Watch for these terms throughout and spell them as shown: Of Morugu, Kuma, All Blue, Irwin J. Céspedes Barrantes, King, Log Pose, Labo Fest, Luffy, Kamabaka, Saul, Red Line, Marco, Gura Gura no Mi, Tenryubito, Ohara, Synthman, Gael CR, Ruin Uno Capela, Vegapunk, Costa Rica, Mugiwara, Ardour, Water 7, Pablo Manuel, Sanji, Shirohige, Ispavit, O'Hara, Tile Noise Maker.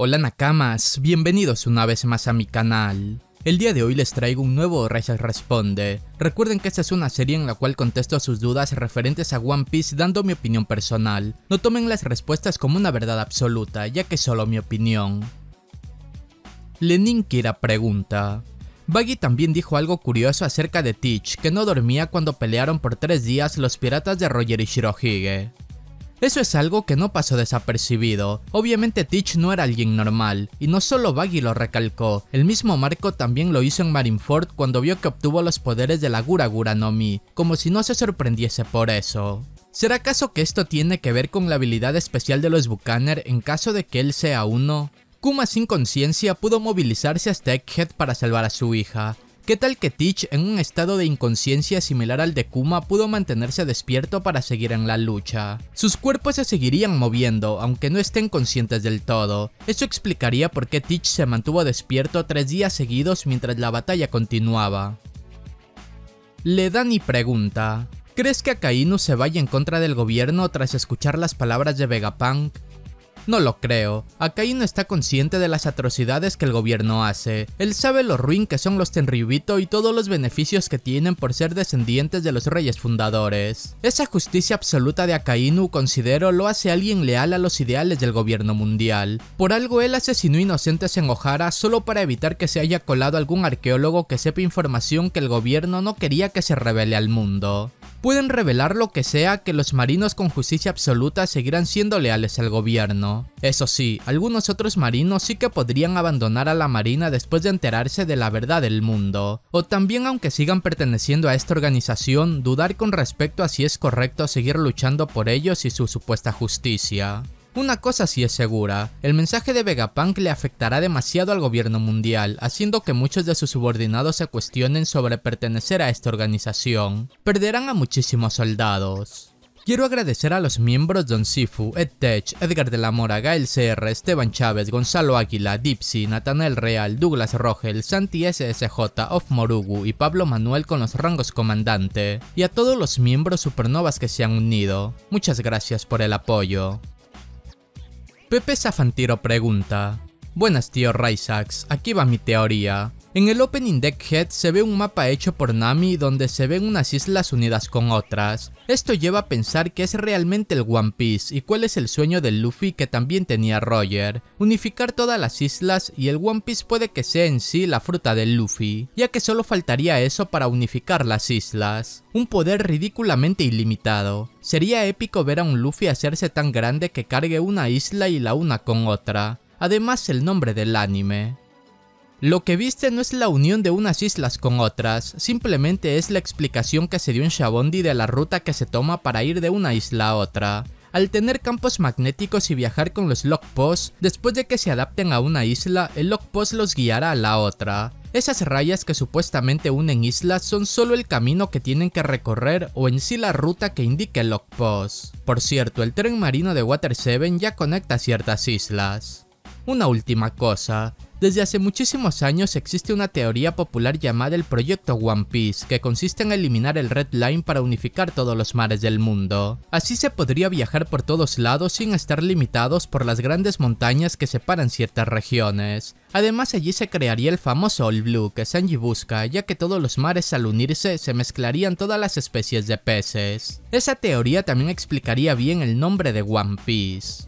Hola Nakamas, bienvenidos una vez más a mi canal. El día de hoy les traigo un nuevo RayXaX Responde. Recuerden que esta es una serie en la cual contesto a sus dudas referentes a One Piece dando mi opinión personal. No tomen las respuestas como una verdad absoluta, ya que es solo mi opinión. Lenin Kira pregunta. Buggy también dijo algo curioso acerca de Teach, que no dormía cuando pelearon por 3 días los piratas de Roger y Shirohige. Eso es algo que no pasó desapercibido. Obviamente Teach no era alguien normal, y no solo Buggy lo recalcó, el mismo Marco también lo hizo en Marineford cuando vio que obtuvo los poderes de la Gura Gura no Mi, como si no se sorprendiese por eso. ¿Será acaso que esto tiene que ver con la habilidad especial de los Buccaneers en caso de que él sea uno? Kuma sin conciencia pudo movilizarse hasta Egghead para salvar a su hija. ¿Qué tal que Teach en un estado de inconsciencia similar al de Kuma pudo mantenerse despierto para seguir en la lucha? Sus cuerpos se seguirían moviendo, aunque no estén conscientes del todo. Eso explicaría por qué Teach se mantuvo despierto 3 días seguidos mientras la batalla continuaba. Ledani pregunta, ¿crees que Akainu se vaya en contra del gobierno tras escuchar las palabras de Vegapunk? No lo creo. Akainu está consciente de las atrocidades que el gobierno hace. Él sabe lo ruin que son los Tenryubito y todos los beneficios que tienen por ser descendientes de los reyes fundadores. Esa justicia absoluta de Akainu, considero, lo hace alguien leal a los ideales del gobierno mundial. Por algo él asesinó inocentes en Ohara solo para evitar que se haya colado algún arqueólogo que sepa información que el gobierno no quería que se revele al mundo. Pueden revelar lo que sea, que los marinos con justicia absoluta seguirán siendo leales al gobierno. Eso sí, algunos otros marinos sí que podrían abandonar a la marina después de enterarse de la verdad del mundo. O también, aunque sigan perteneciendo a esta organización, dudar con respecto a si es correcto seguir luchando por ellos y su supuesta justicia. Una cosa sí es segura, el mensaje de Vegapunk le afectará demasiado al gobierno mundial, haciendo que muchos de sus subordinados se cuestionen sobre pertenecer a esta organización. Perderán a muchísimos soldados. Quiero agradecer a los miembros Don Sifu, Ed Tech, Edgar de la Moraga, Gael CR, Esteban Chávez, Gonzalo Águila, Dipsy, Natanael Real, Douglas Rogel, Santi SSJ, Of Morugu y Pablo Manuel con los rangos comandante, y a todos los miembros supernovas que se han unido. Muchas gracias por el apoyo. Pepe Zafantiro pregunta, buenas tío RayXaX, aquí va mi teoría. En el opening de Egghead se ve un mapa hecho por Nami donde se ven unas islas unidas con otras. Esto lleva a pensar que es realmente el One Piece y cuál es el sueño de Luffy que también tenía Roger. Unificar todas las islas, y el One Piece puede que sea en sí la fruta de Luffy, ya que solo faltaría eso para unificar las islas. Un poder ridículamente ilimitado. Sería épico ver a un Luffy hacerse tan grande que cargue una isla y la una con otra. Además, el nombre del anime. Lo que viste no es la unión de unas islas con otras, simplemente es la explicación que se dio en Shabondi de la ruta que se toma para ir de una isla a otra. Al tener campos magnéticos y viajar con los Log Pose, después de que se adapten a una isla, el Log Pose los guiará a la otra. Esas rayas que supuestamente unen islas son solo el camino que tienen que recorrer, o en sí la ruta que indique el Log Pose. Por cierto, el tren marino de Water 7 ya conecta ciertas islas. Una última cosa. Desde hace muchísimos años existe una teoría popular llamada el Proyecto One Piece, que consiste en eliminar el Red Line para unificar todos los mares del mundo. Así se podría viajar por todos lados sin estar limitados por las grandes montañas que separan ciertas regiones. Además, allí se crearía el famoso All Blue que Sanji busca, ya que todos los mares al unirse se mezclarían todas las especies de peces. Esa teoría también explicaría bien el nombre de One Piece.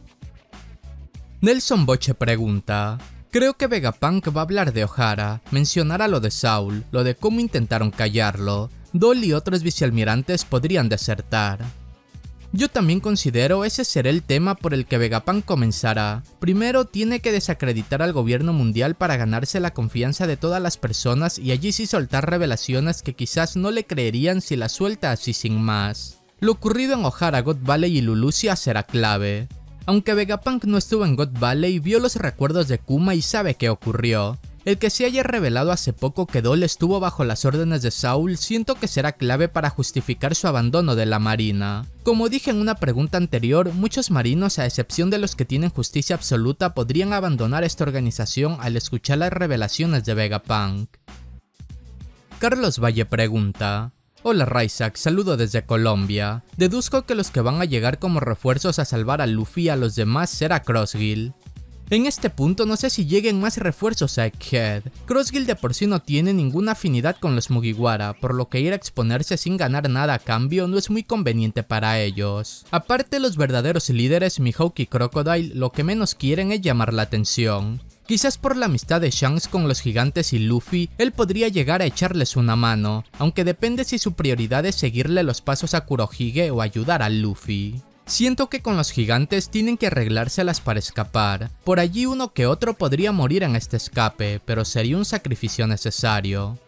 Nelson Boche pregunta, creo que Vegapunk va a hablar de O'Hara, mencionará lo de Saul, lo de cómo intentaron callarlo, Dol y otros vicealmirantes podrían desertar. Yo también considero ese será el tema por el que Vegapunk comenzará. Primero tiene que desacreditar al gobierno mundial para ganarse la confianza de todas las personas y allí sí soltar revelaciones que quizás no le creerían si las suelta así sin más. Lo ocurrido en O'Hara, God Valley y Lulucia será clave. Aunque Vegapunk no estuvo en God Valley, vio los recuerdos de Kuma y sabe qué ocurrió. El que se haya revelado hace poco que Dol estuvo bajo las órdenes de Saul, siento que será clave para justificar su abandono de la marina. Como dije en una pregunta anterior, muchos marinos, a excepción de los que tienen justicia absoluta, podrían abandonar esta organización al escuchar las revelaciones de Vegapunk. Carlos Valle pregunta, hola RayXaX, saludo desde Colombia. Deduzco que los que van a llegar como refuerzos a salvar a Luffy y a los demás será Cross Guild. En este punto no sé si lleguen más refuerzos a Egghead. Cross Guild de por sí no tiene ninguna afinidad con los Mugiwara, por lo que ir a exponerse sin ganar nada a cambio no es muy conveniente para ellos. Aparte, los verdaderos líderes Mihawk y Crocodile lo que menos quieren es llamar la atención. Quizás por la amistad de Shanks con los gigantes y Luffy, él podría llegar a echarles una mano, aunque depende si su prioridad es seguirle los pasos a Kurohige o ayudar a Luffy. Siento que con los gigantes tienen que arreglárselas para escapar. Por allí uno que otro podría morir en este escape, pero sería un sacrificio necesario.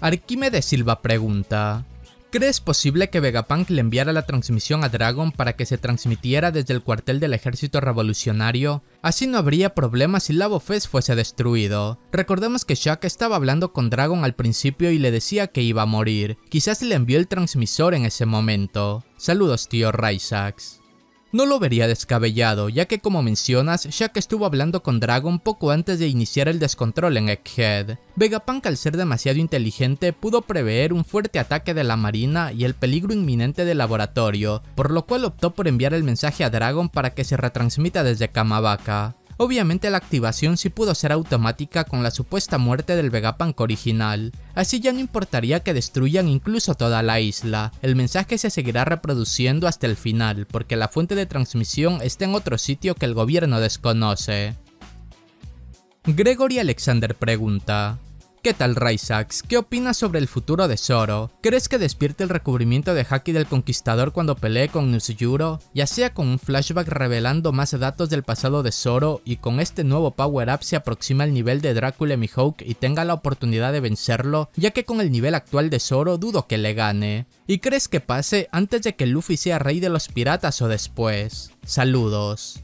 Arquímedes Silva pregunta: ¿crees posible que Vegapunk le enviara la transmisión a Dragon para que se transmitiera desde el cuartel del ejército revolucionario? Así no habría problema si Labo Fest fuese destruido. Recordemos que Shaka estaba hablando con Dragon al principio y le decía que iba a morir. Quizás le envió el transmisor en ese momento. Saludos, tío RayXaX. No lo vería descabellado, ya que como mencionas, Shaka estuvo hablando con Dragon poco antes de iniciar el descontrol en Egghead. Vegapunk, al ser demasiado inteligente, pudo prever un fuerte ataque de la marina y el peligro inminente del laboratorio, por lo cual optó por enviar el mensaje a Dragon para que se retransmita desde Kamabaka. Obviamente la activación sí pudo ser automática con la supuesta muerte del Vegapunk original, así ya no importaría que destruyan incluso toda la isla, el mensaje se seguirá reproduciendo hasta el final porque la fuente de transmisión está en otro sitio que el gobierno desconoce. Gregory Alexander pregunta: ¿qué tal, RayXaX? ¿Qué opinas sobre el futuro de Zoro? ¿Crees que despierte el recubrimiento de Haki del Conquistador cuando pelee con Nusjuro, ya sea con un flashback revelando más datos del pasado de Zoro y con este nuevo power-up se aproxima al nivel de Drácula Mihawk y tenga la oportunidad de vencerlo, ya que con el nivel actual de Zoro dudo que le gane? ¿Y crees que pase antes de que Luffy sea rey de los piratas o después? Saludos.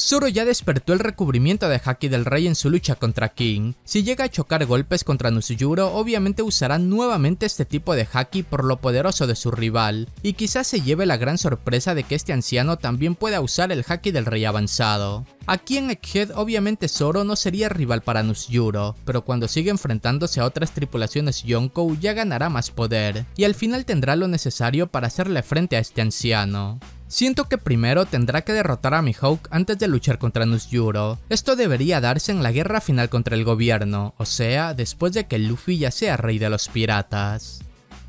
Zoro ya despertó el recubrimiento de Haki del Rey en su lucha contra King. Si llega a chocar golpes contra Nusjuro, obviamente usará nuevamente este tipo de Haki por lo poderoso de su rival, y quizás se lleve la gran sorpresa de que este anciano también pueda usar el Haki del Rey avanzado. Aquí en Egghead obviamente Zoro no sería rival para Nusjuro, pero cuando siga enfrentándose a otras tripulaciones Yonkou ya ganará más poder, y al final tendrá lo necesario para hacerle frente a este anciano. Siento que primero tendrá que derrotar a Mihawk antes de luchar contra Nusjuro. Esto debería darse en la guerra final contra el gobierno, o sea, después de que Luffy ya sea rey de los piratas.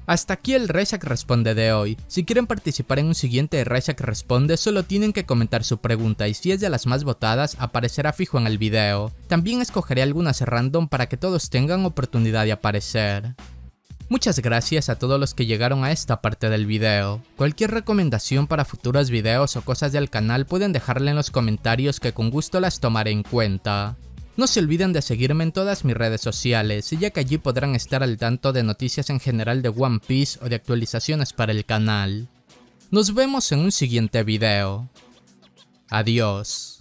Hasta aquí el RayXaX Responde de hoy. Si quieren participar en un siguiente RayXaX Responde, solo tienen que comentar su pregunta y si es de las más votadas, aparecerá fijo en el video. También escogeré algunas random para que todos tengan oportunidad de aparecer. Muchas gracias a todos los que llegaron a esta parte del video. Cualquier recomendación para futuros videos o cosas del canal pueden dejarla en los comentarios que con gusto las tomaré en cuenta. No se olviden de seguirme en todas mis redes sociales, ya que allí podrán estar al tanto de noticias en general de One Piece o de actualizaciones para el canal. Nos vemos en un siguiente video. Adiós.